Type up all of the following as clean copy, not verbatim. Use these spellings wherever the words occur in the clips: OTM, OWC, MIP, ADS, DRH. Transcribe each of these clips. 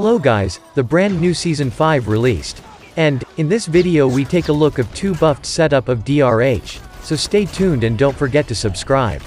Hello guys, the brand new season 5 released. And, in this video we take a look of two buffed setup of DRH, so stay tuned and don't forget to subscribe.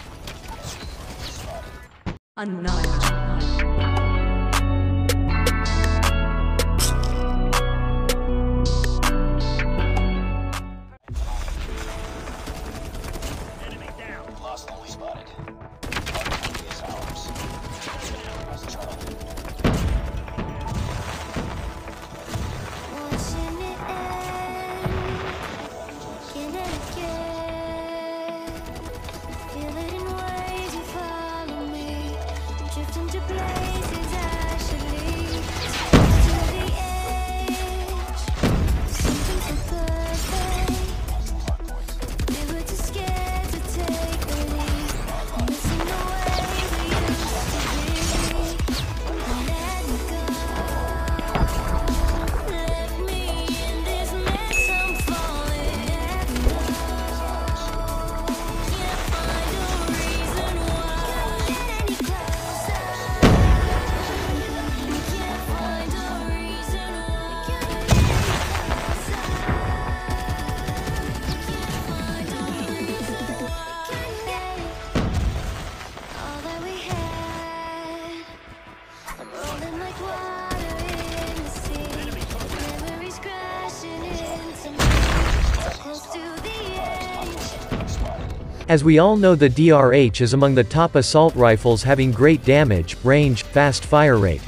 As we all know, the DRH is among the top assault rifles, having great damage, range, fast fire rate.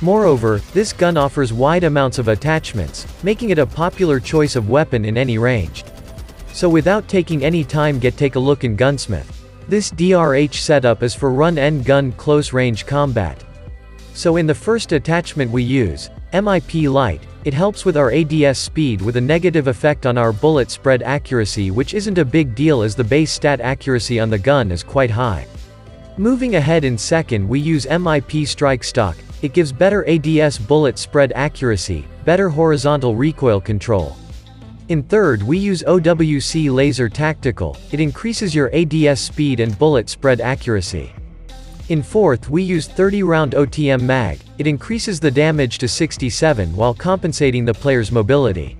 Moreover, this gun offers wide amounts of attachments, making it a popular choice of weapon in any range. So without taking any time, take a look in Gunsmith. This DRH setup is for run-and-gun close-range combat. So in the first attachment we use, MIP Light. It helps with our ADS speed with a negative effect on our bullet spread accuracy, which isn't a big deal as the base stat accuracy on the gun is quite high. Moving ahead, in second we use MIP Strike Stock. It gives better ADS bullet spread accuracy, better horizontal recoil control. In third we use OWC Laser Tactical. It increases your ADS speed and bullet spread accuracy. In fourth we use 30-round OTM mag. It increases the damage to 67 while compensating the player's mobility.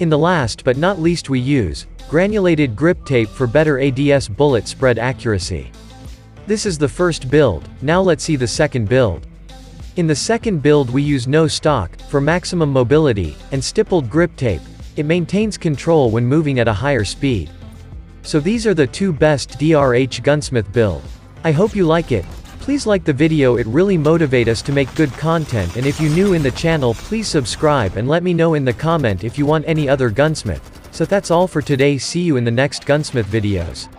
In the last but not least we use granulated grip tape for better ADS bullet spread accuracy. This is the first build. Now let's see the second build. In the second build we use no stock for maximum mobility and stippled grip tape. It maintains control when moving at a higher speed. So these are the two best DRH Gunsmith build. I hope you like it. Please like the video, it really motivate us to make good content, and if you new in the channel please subscribe and let me know in the comment if you want any other Gunsmith. So that's all for today, see you in the next Gunsmith videos.